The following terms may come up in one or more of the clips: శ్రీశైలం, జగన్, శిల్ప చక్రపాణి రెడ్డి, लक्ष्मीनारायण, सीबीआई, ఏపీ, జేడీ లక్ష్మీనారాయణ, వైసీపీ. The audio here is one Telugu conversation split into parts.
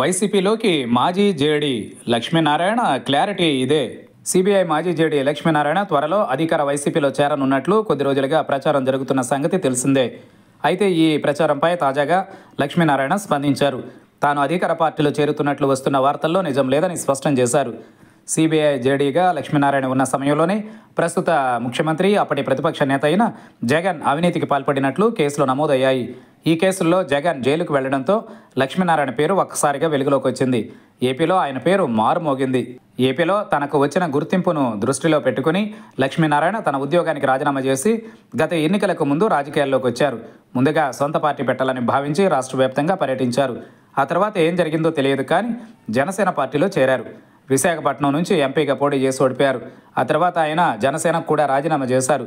వైసీపీలోకి మాజీ జేడీ లక్ష్మీనారాయణ క్లారిటీ ఇదే. सीबीआई माजी जेडी लक्ष्मीनारायण त्वरలో అధికార వైసీపీలో చేరనున్నట్లు కొద్ది రోజులుగా ప్రచారం జరుగుతున్న సంగతి తెలిసిందే. అయితే ఈ ప్రచారంపై తాజాగా లక్ష్మీనారాయణ స్పందించారు. తాను అధికార పార్టీలో చేరుతున్నట్లు వస్తున్న వార్తల్లో నిజం లేదని స్పష్టం చేశారు. सीबीआई జేడీగా లక్ష్మీనారాయణ ఉన్న సమయంలోనే ప్రస్తుత ముఖ్యమంత్రి అప్పటి ప్రతిపక్ష నేత అయిన జగన్ అవినీతికి పాల్పడినట్లు కేసులో నమోదయ్యాయి. ఈ కేసుల్లో జగన్ జైలుకు వెళ్లడంతో లక్ష్మీనారాయణ పేరు ఒక్కసారిగా వెలుగులోకి వచ్చింది. ఏపీలో ఆయన పేరు మారుమోగింది. ఏపీలో తనకు వచ్చిన గుర్తింపును దృష్టిలో పెట్టుకుని లక్ష్మీనారాయణ తన ఉద్యోగానికి రాజీనామా చేసి గత ఎన్నికలకు ముందు రాజకీయాల్లోకి వచ్చారు. ముందుగా సొంత పార్టీ పెట్టాలని భావించి రాష్ట్ర వ్యాప్తంగా పర్యటించారు. ఆ తర్వాత ఏం జరిగిందో తెలియదు కానీ జనసేన పార్టీలో చేరారు. విశాఖపట్నం నుంచి ఎంపీగా పోటీ చేసి ఓడిపోయారు. ఆ తర్వాత ఆయన జనసేనకు కూడా రాజీనామా చేశారు.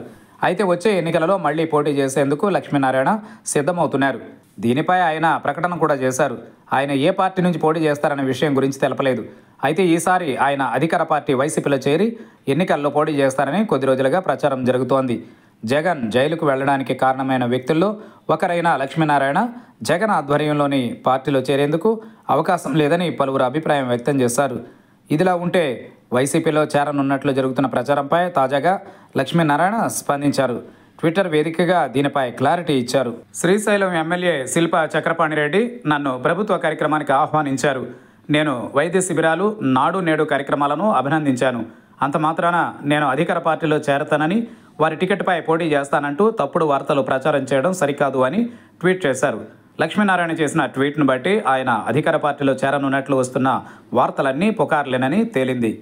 అయితే వచ్చే ఎన్నికలలో మళ్లీ పోటీ చేసేందుకు లక్ష్మీనారాయణ సిద్ధమవుతున్నారు. దీనిపై ఆయన ప్రకటన కూడా చేశారు. ఆయన ఏ పార్టీ నుంచి పోటీ చేస్తారనే విషయం గురించి తెలపలేదు. అయితే ఈసారి ఆయన అధికార పార్టీ వైసీపీలో చేరి ఎన్నికల్లో పోటీ చేస్తారని కొద్ది రోజులుగా ప్రచారం జరుగుతోంది. జగన్ జైలుకు వెళ్లడానికి కారణమైన వ్యక్తుల్లో ఒకరైన లక్ష్మీనారాయణ జగన్ ఆధ్వర్యంలోని పార్టీలో చేరేందుకు అవకాశం లేదని పలువురు అభిప్రాయం వ్యక్తం చేశారు. ఇదిలా ఉంటే వైసీపీలో చేరనున్నట్లు జరుగుతున్న ప్రచారంపై తాజాగా లక్ష్మీనారాయణ స్పందించారు. ట్విట్టర్ వేదికగా దీనిపై క్లారిటీ ఇచ్చారు. శ్రీశైలం ఎమ్మెల్యే శిల్ప చక్రపాణి రెడ్డి నన్ను ప్రభుత్వ కార్యక్రమానికి ఆహ్వానించారు. నేను వైద్య శిబిరాలు, నాడు నేడు కార్యక్రమాలను అభినందించాను. అంత మాత్రాన నేను అధికార పార్టీలో చేరతానని, వారి టికెట్పై పోటీ చేస్తానంటూ తప్పుడు వార్తలు ప్రచారం చేయడం సరికాదు అని ట్వీట్ చేశారు. లక్ష్మీనారాయణ చేసిన ట్వీట్ను బట్టి ఆయన అధికార పార్టీలో చేరనున్నట్లు వస్తున్న వార్తలన్నీ పుకార్లేనని తేలింది.